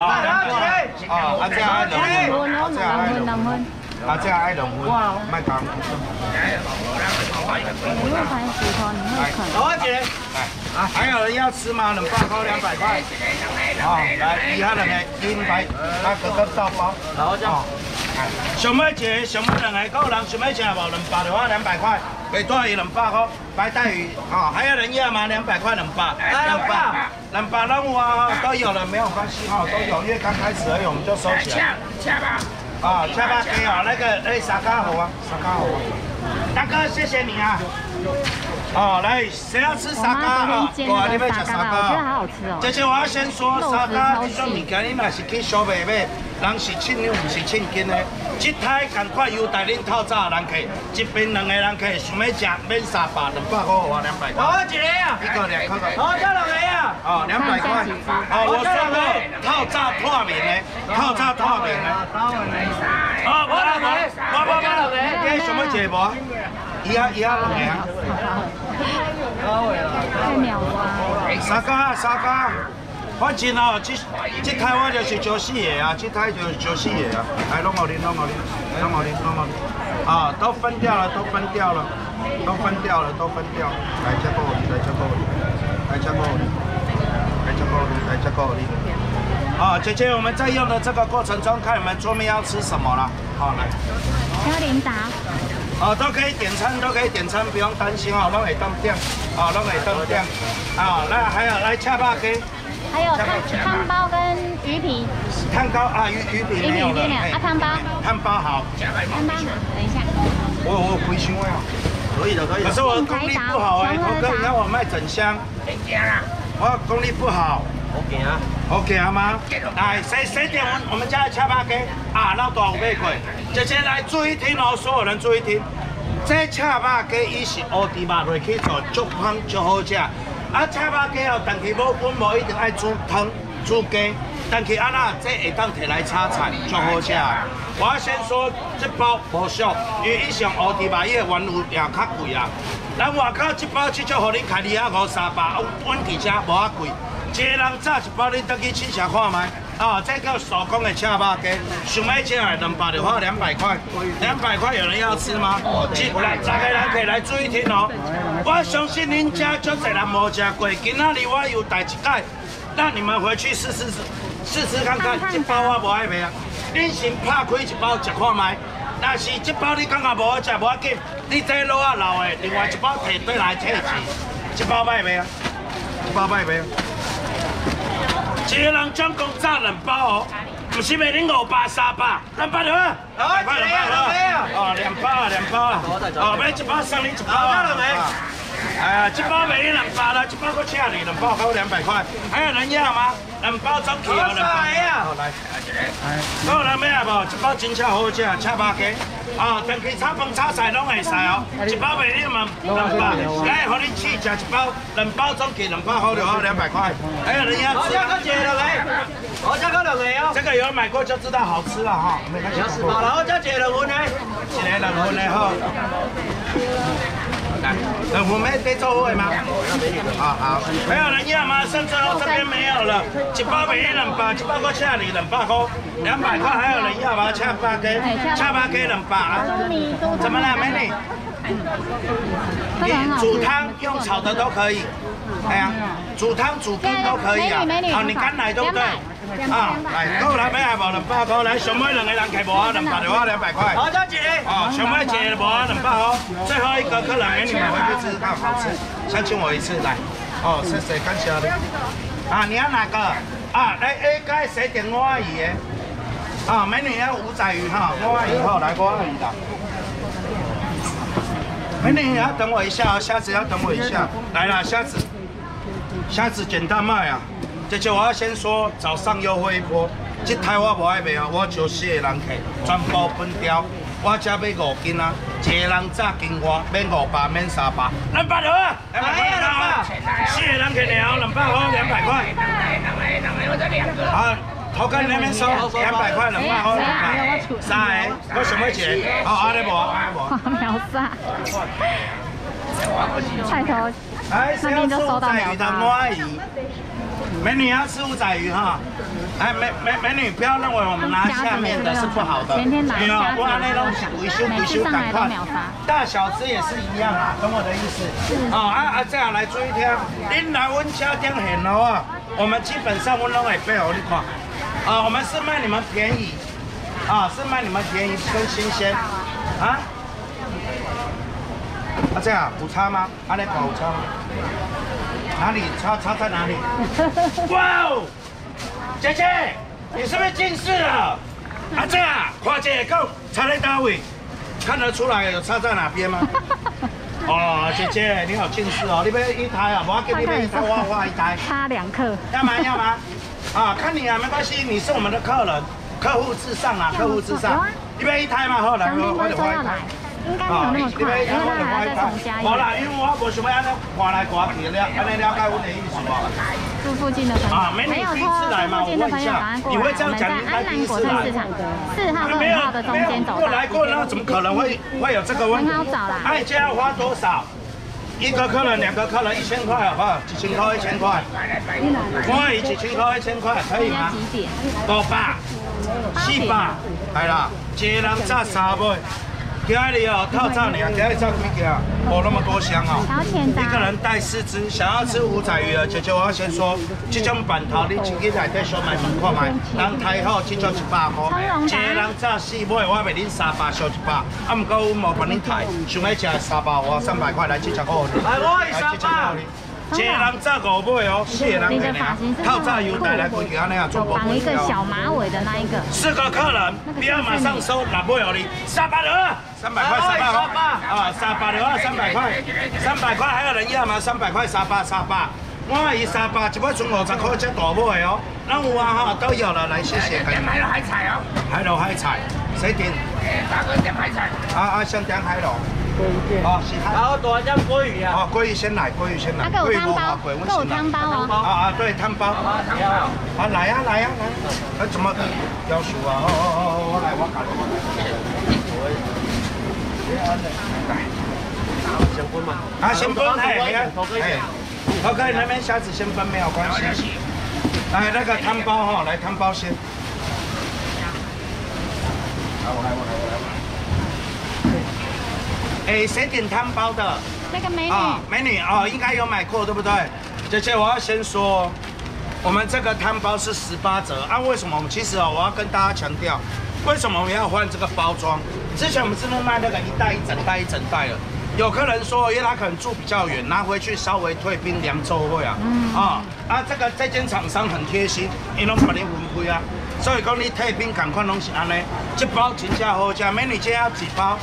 啊，这个爱两分，啊，这个爱两分，卖糖。我要排骨汤，你要啃。多少钱？还有人要吃吗？200块、200块。好，来，其他人来拎来，啊，哥哥到包。好，这样。想买钱，想买两个高人，想买钱无？200的话200块，白带鱼200块，白带鱼啊，还有人要吗？200块200，200。 200任务啊，都有了，没有关系哈，都有，因为刚开始而已，我们就收起来。恰吧。啊，恰吧可以啊，那沙咖好啊，沙咖好啊。大哥，谢谢你啊。哦，来，谁要吃沙咖啊？我这边吃沙咖，我觉得好好吃哦。姐姐，我要先说沙咖这种物件，你嘛是去小卖买，人是称的，不是称斤的。这台赶快优待恁透早人客，这边两个人客想要吃免300，200块我200块。我一个啊，一个200块。我这两个。 哦，200块。哦，我说过，透早脱面的，透早脱面的。哦，我来，你想要坐无？伊啊，两个啊。太妙了。沙咖，反正哦，这台我就是94个啊，这台就是94个啊。哎，弄好哩。啊，都分掉了。来加锅里。啊，姐姐，我们在用的这个过程中，看你们桌面要吃什么了。好，来。要点啥？哦，都可以点餐，不用担心哦，拢会当点。啊，那还有来恰巴给。还有汤包跟鱼皮。汤包啊，鱼皮没有了。啊，汤包好。汤包，等一下。我回询问啊。可以的。可是我功力不好哎，我哥，你让我卖整箱。我功力不好。OK 啊吗？来，谁点我们家的恰巴给啊？那多500块。姐姐来注意听哦，所有人注意听。这恰巴给伊是乌猪肉落去做，足香足好食。啊，恰巴给哦，但是我一定爱煮汤煮鸡，但是啊那这会当摕来炒菜，足好食。我先说这包无俗，因为伊上乌猪肉伊的原料也较贵啊。 咱外口一包至少，互你开250、300，阮伫遮无遐贵。一个人炸一包，你倒去试吃看卖。啊，这叫手工的恰巴鸡，想买这来200的话，200块。200块有人要吃吗？大家可以来注意听哦。我相信恁家足侪人无食过，今仔日我又带一袋，让你们回去试试看。一包我无爱卖啊，恁先拍开一包食看卖。 但是这包你感觉无好食，无要紧，你这卤啊老的，另外一包摕倒来退钱。这包歹卖啊！一个人总共炸2包哦，不是卖恁500、300，200好啊！200哦，2包啊！哦，买1包送你1包啊！哎呀，这包卖你200了，这包搁请你2包，还有200块，还有人要吗？2包走起哦，2包。 好啦，咩啊无？一包真正好食，赤巴鸡啊，长期炒饭炒菜拢会使哦。一包卖你200，来，互你试食一包，2包总计2包好了哦，200块。哎呀，人家我家哥姐了没？我家哥了没哦？这个有人买过就知道好吃了哈。好了，我家姐了我呢？1个人分嘞哈。来，我们得做位吗？好。还有人要吗？甚至我这边没有了，一包卖你200，一包搁请你200块。 200块还有人要吗？恰巴给200啊！怎么了，美女？你煮汤用炒的都可以，哎呀，煮汤煮羹都可以啊。好，你干奶对不对？啊，来，够了没？还无200块，来，想买2个人客无？200的话200块。好，小姐。哦，想买一个无？200哦。最后一个客人给你们回去吃，看好吃，相信我一次来。哦，谢谢，感谢你。啊，你要哪个？ 啊，来 A 该谁点我阿姨的？啊，美女要五仔鱼哈，我阿姨好，来我阿姨啦。美女要等我一下哦，虾子要等我一下。来啦，虾子简单卖啊。姐姐，我要先说早上优惠一波，这台我无爱卖哦，我94个人客，全部分掉。我只买5斤啊，一个人炸金花免500，免300，200好啊，200块，4个人客了，200块，200块。 啊，头家那边收200块，200块，3个，我想要钱，好，阿伯，秒杀，菜头，那边就收到秒杀。美女要吃五仔鱼哈！哎，美女，不要认为我们拿下面的是不好的，前天拿虾子，每次上来都秒杀。大小只也是一样啊，懂我的意思？哦啊啊，这样来注意听，恁来阮家店很好啊，我们基本上我拢会备好，你看。啊，我们是卖你们便宜，啊，是卖你们便宜跟新鲜，啊。 啊，这样有差吗？阿那搞差吗？哪里差在哪里？哇哦，姐姐，你是不是近视了？啊，这样花姐够差在哪位？看得出来有差在哪边吗？哦，姐姐你好近视哦，你不要一台啊，我给你们一台，我花一台，差2克。要吗？啊，看你啊，没关系，你是我们的客人，客户至上啊，客户至上。你不要一台嘛，好，来，我得花一台。 应该没有那么快，因为他还要再重加一点。好啦，因为我无想要安尼挂来挂去，安尼了解我的意思无？住附近的朋友，没有错，附近的朋友马上过来，我们在安南果菜市场4号跟5号的中间走道。过来，怎么可能会有这个问题？很好找啦。哎，这要花多少？一个客人，2个客人，1000块好不好？1000块，1000块。可以，1000块，1000块，可以吗？几点？8、4、8，系啦，一人炸3尾。 今日哦，套餐两，今日才几件，哦那么多箱哦，一个人带4只。想要吃五仔鱼的姐姐，我要先说，这种板头你自己来底小买门口买，人太好，至少150。一个人炸4尾，我卖恁300，小100。啊，唔过我无帮恁抬，想要吃300，我300块来750。来，我300。一个人炸5尾哦，4个人的呢。套餐有带来几件呢？做绑一个小马尾的那一个。4个客人，不要马上收6尾哦，你300了。 300块，300块啊！300的话，300块，300块还有人要吗？300块，300，我以300，只不准50块才大尾哦。那有啊哈，都有了，来谢谢。点海螺海菜哦。海螺海菜，谁点？大哥点海菜。啊啊，先点海螺。对对。哦，是海。然后多一点鲑鱼啊。哦，鲑鱼先来。那个有汤包，够汤包哦。啊啊，对，汤包。啊，来啊。那怎么要熟啊？哦，我来。 先分嘛，啊，先分哎，头哥那边虾子先分没有关系。来那个汤包哈，来汤包先。哎，谁点汤包的？那个美女。美女哦，应该有买过对不对？姐姐，我要先说，我们这个汤包是18折啊。为什么？我们其实哦，我要跟大家强调。 为什么我们要换这个包装？之前我们是卖那个一整袋的，有客人说，因为他可能住比较远，拿回去稍微退冰2周会啊。这间厂商很贴心，伊拢把你分开啊，所以讲你退冰赶快拢是安尼。这包真正好吃，美女今天要几包？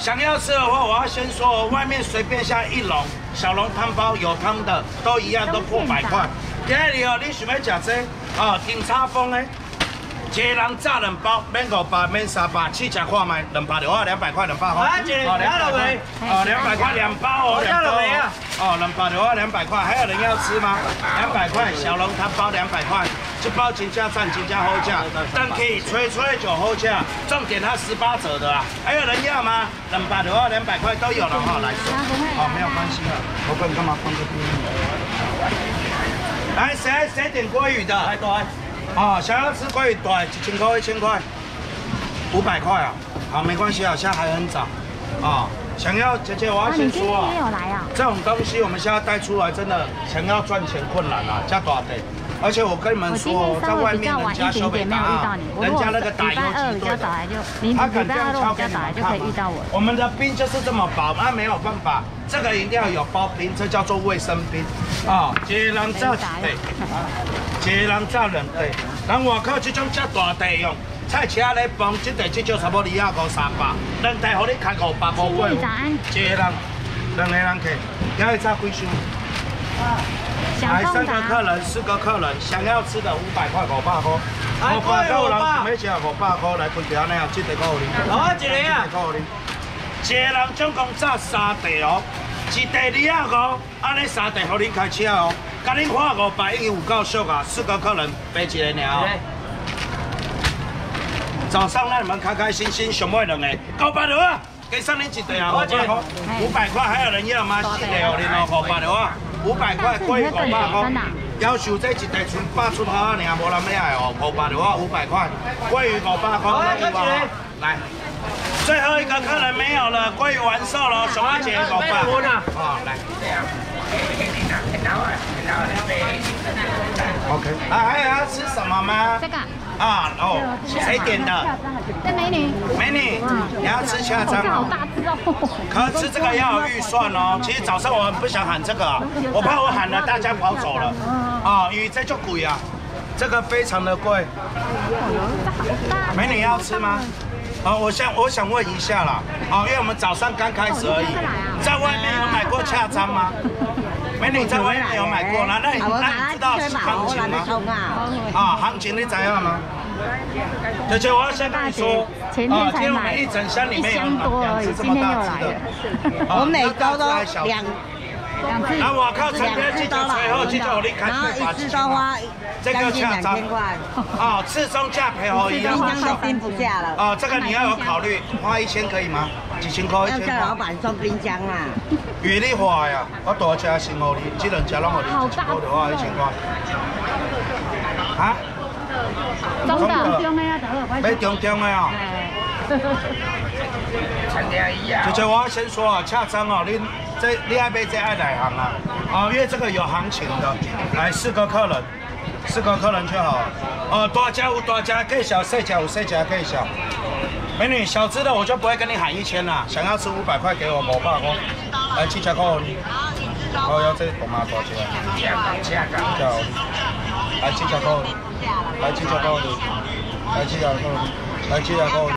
想要吃的话，我要先说，外面随便下1笼小笼汤包，有汤的都一样，都破100块。第二里哦，你想要吃这啊，挺差风的。 一个人炸2包，免500，免300，试吃看卖，2包的话200块，2包哈。啊，姐，200块。哦，200块2包哦，2包。哦，2包的话200块，还有人要吃吗？200块，小笼汤包200块，1包金家站金家后价，但可以吹酒后价，重点它18折的啊，还有人要吗？2包的话200块都有了哈，来。哦，没有关系啊，我问干嘛放这边？来，谁点鲑鱼的？来，多。 啊，想要吃鲑鱼短1000块、1000块、500块啊，好没关系啊，现在还很早啊。想要姐姐，我要先说啊，这种东西我们现在带出来真的想要赚钱困难啊，加大的。而且我跟你们说，在外面人家小北大啊，人家那个打油机对的，他敢这样敲给你们看吗？我们的冰就是这么薄，那没有办法，这个一定要有包冰，这叫做卫生冰啊，既然这对。 一人炸2块，人外口这种遮大块用，菜车咧放这块至少差不多250、300，2块互你开500、500。一人，2个人去，今日炸几箱？来3个客人，4个客人，想要吃的500块、500块。500块有人想要吃500块，来分条呢，这块够哩。好一个啊，够哩。一人总共炸3块哦，1块250，安尼3块互你开车哦。 甲恁看500已经有够俗啊，4个客人背一个鸟。早上让你们开开心心，上尾2个500的话，给上恁一对啊，500块还有人要吗？4个哦，然后500的话，500块贵500块。要求这一袋剩百出号仔尔，无人要的哦，五百的话500块，鲑鱼500块可以吗？来，最后一个客人没有了，鲑鱼完售了，熊阿姐500。啊，来。OK， 啊，还有要吃什么吗？这个。啊，哦，谁点的？这美女。美女，你要吃下餐吗？可是这个要有预算哦。其实早上我不想喊这个，我怕我喊了大家跑走了。啊，因为这就贵啊，这个非常的贵。美女要吃吗？啊，我想问一下啦，啊，因为我们早上刚开始而已。在外面有买过下餐吗？ 美女在外面有买过啦，那你知道行情吗？啊，行情你知道吗？姐姐，我要先跟你说，啊，今天我们一整箱里面有2只这么大只的，我每周都2次，然后我靠，成天去找最后去找你看去把钱花，这个价涨，啊，次中价赔我一样，跟不下了。啊，这个你要有考虑，花1000可以吗？几千块？要叫老板送冰箱啊。 魚你花呀，我大隻先我你，只能隻攏我你，我的話1000塊。啊？中的？沒中的哦。姐姐，我要先說啊，恰餐哦，你愛買這愛哪行啊？哦，因為這個有行情的，來4個客人，4個客人就好。哦，大隻有大隻計小，細隻有細隻計小。美女，小只的我就不會跟你喊1000啦，想要吃500塊給我500塊。 来700块，我要这大麻多钱？叫，来700块，来700块，来700块，来700块。